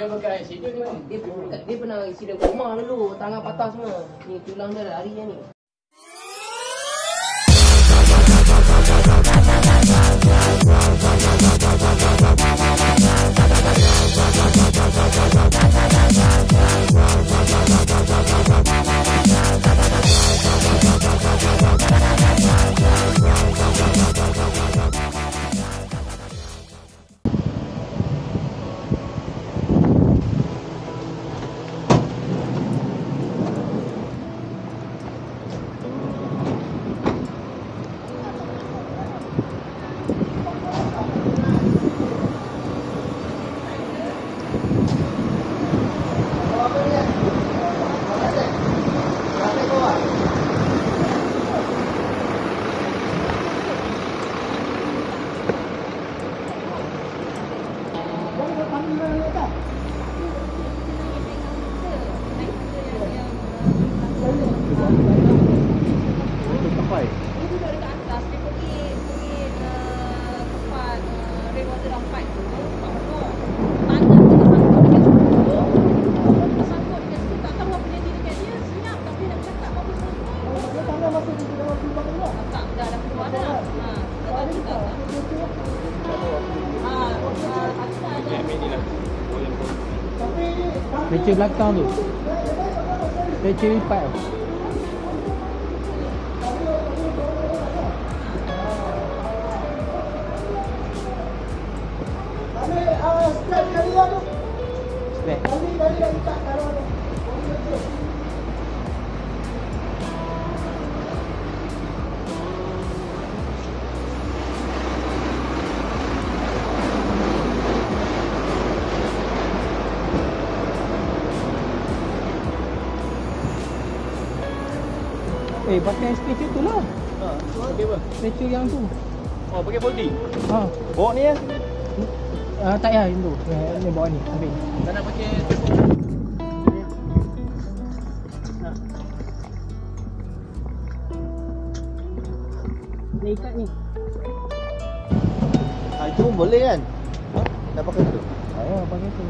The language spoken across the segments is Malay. dia bukan accident ni. Dia pernah accident koma dulu, tangan patah semua. Ni tulang dia lari je ni. Pecah belakang tu. Pecah lipat tu. Strap kali lah tu. Strap. Kali dah letak kalau tu. Eh, pakai stretcher tu lah. Haa, pakai apa? Stretcher yang tu. Oh, pakai body? Haa. Bawa ni ya? Tak payah yang tu. Yang bawa ni, habis. Tak nak pakai tepuk. Haa. Nak ikat ni. Haa, itu pun boleh kan? Haa? Dah pakai tu? Haa, pakai tu.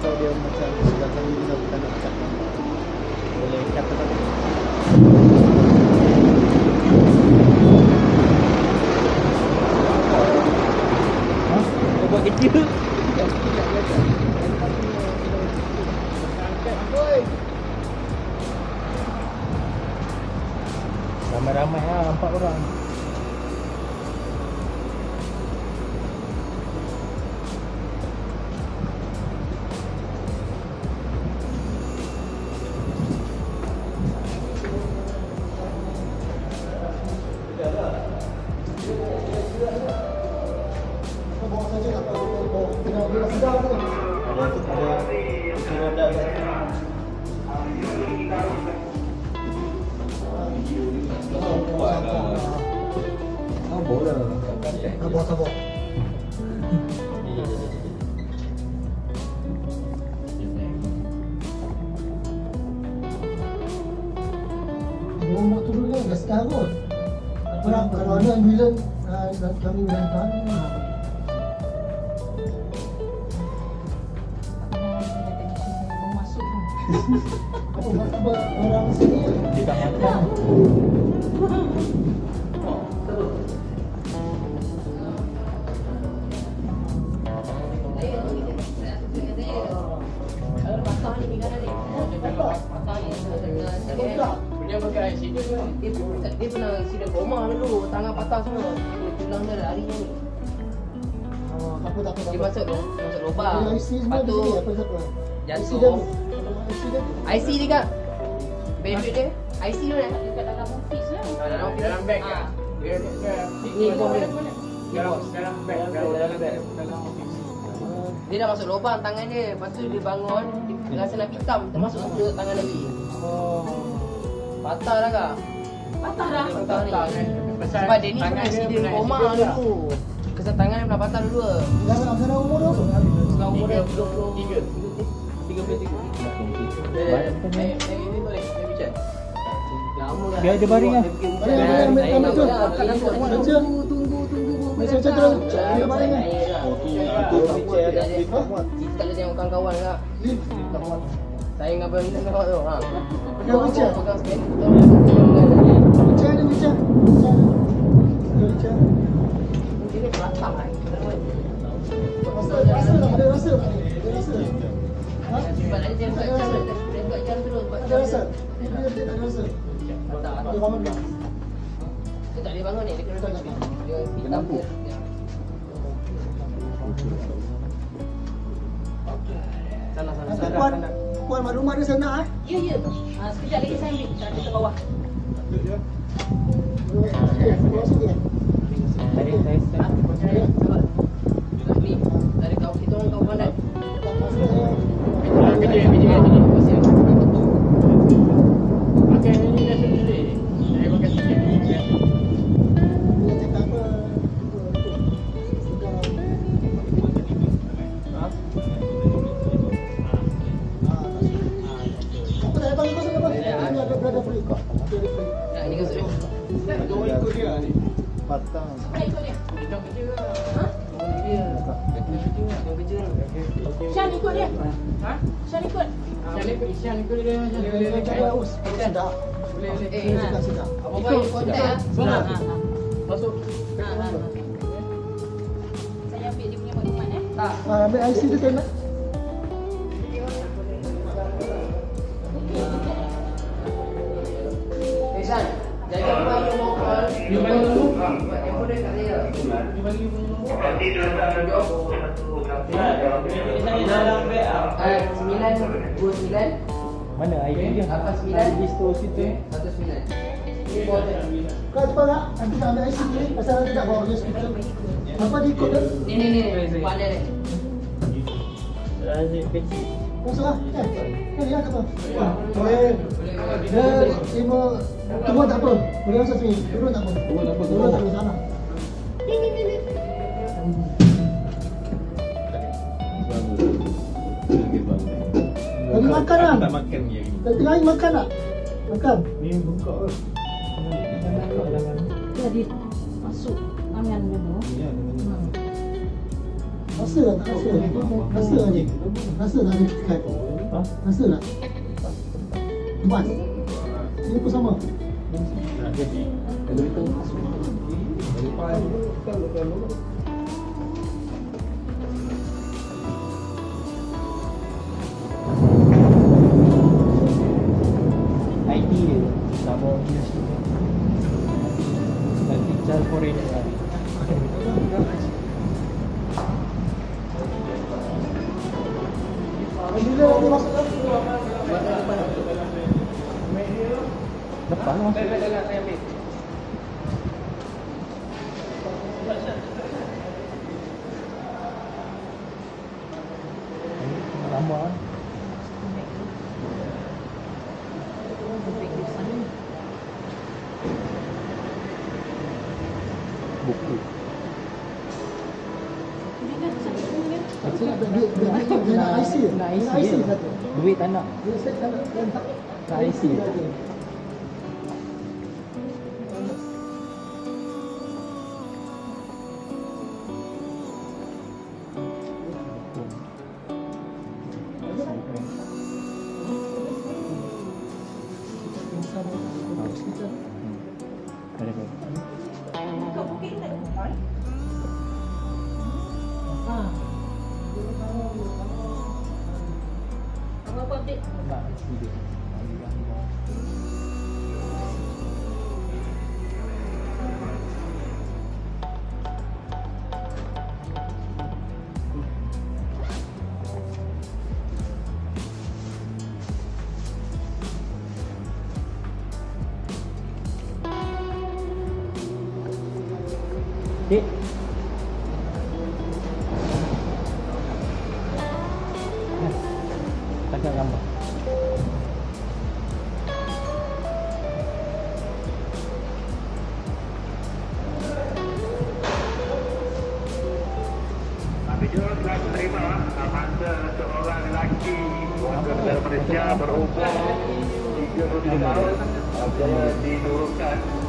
Atau dia macam sudah kali kita nak cakap boleh cakap apa? Hah? Buat kecil? Ramai-ramai lah, 4 orang. Sabar. Rumah tu dulu dah sekarut. Perang kerana ambulan kami hantar. Masuk. Apa khabar orang sini? Dia tak makan. Dia pernah accident koma dulu, tangan patah semua. Tulang dia lari je ni. Oh, tak apa. Dia masuk lubang. Lepas tu jatuh. IC dia kat? Bandit dia? IC mana? Dekat dalam office lah. Dalam bag kat? Ni pun boleh. Dalam office. Dia dah masuk lubang tangan dia. Lepas tu dia bangun, dia rasa nak hitam. Termasuk tangan lagi. Oh. Patah dah kak? Patah dah. Sebab dia ni pernah accident koma dulu. Kesan tangan dia pernah patah dulu. Sekarang umur dia apa? Sekarang umur dia 33. Saya boleh? Saya bicara? Lama dah. Biar dia baring lah. Tunggu. macam-macam terus. Dia mana ni? Kita boleh tengok kawan-kawan tak? Saya dengan benda kawan tu. Pegang macam? Pegang scan. Macam ada macam? Macam? Ini pelatang lah. Ada rasa? Ada rasa? Ada rasa? Ada rasa? Ada rasa? Dia tak boleh bangun ni, dia kena bangun ni. Dia hitam dia. Salah. Puan mak rumah dia senang eh? Ya, ya. Sekejap lagi saya ambil. Saya ambil ke bawah. Saya sabar. Tapi, dari kawan kita orang kawan pandai. Video. Ambil IC tu kena. Ehsan, jaga puan nombor. You bagi nombor? Yang boleh kat saya. You bagi nombor? Nanti 2, 1, 2, 1. Dalam beg 9, 29. Mana ID dia? Atas 9. Distro situ 19. Ni boleh. Kau cepat tak? Nanti nak ambil IC ni. Pasal nanti tak bawa dia hospital. Apa dia ikut dia? Ni. Pada ni. Asyik kecil. Masalah. Kan dia kata. Boleh. Dia cuma turun tak apa. Boleh masuk sini. Turun tak apa. Turun ke sana. Ni. Tadi makan kan? Tak makan dia. Tadi lagi makan tak? Makan. Ni buka ke? Jadi masuk tangan dia tu. Rasa lah ni tekan. Rasa lah. Mas, ini pun sama. Nak jadi. Kalau kita masuk ID dia sama dia semua. Nanti cari korek lagi. Depan lah. Jalan-jalan saya ambil. Lama lah. Buku. Dia nak IC ya? Nak IC dia. Duit tak nak. Nak IC dia.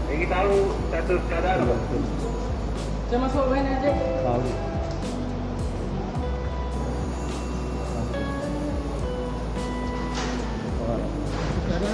Ingin tahu status keadaan Saya masukin aja. Tahu. Karena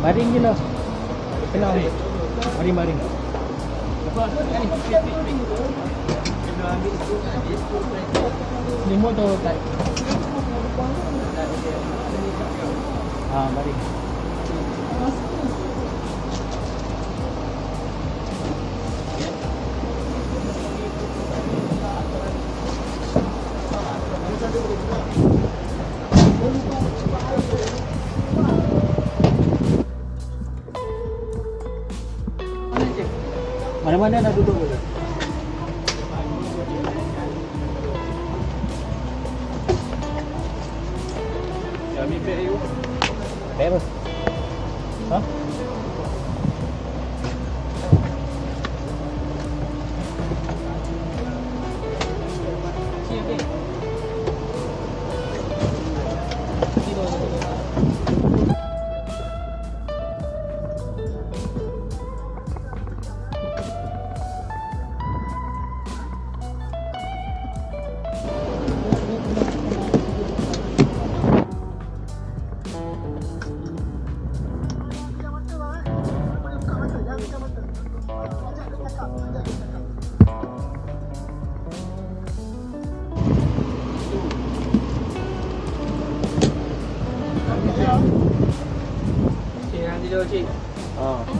Baring je lah. Kenal ni. Baring-baring. Lepas tu kan baring tu. Kena ambil tu kan. Ni motor tak. Haa, baring. Mana-mana dah duduk dulu. Ya, ambil beg you. Beg apa? Ha? Siap beg. Cik, nanti jauh cik.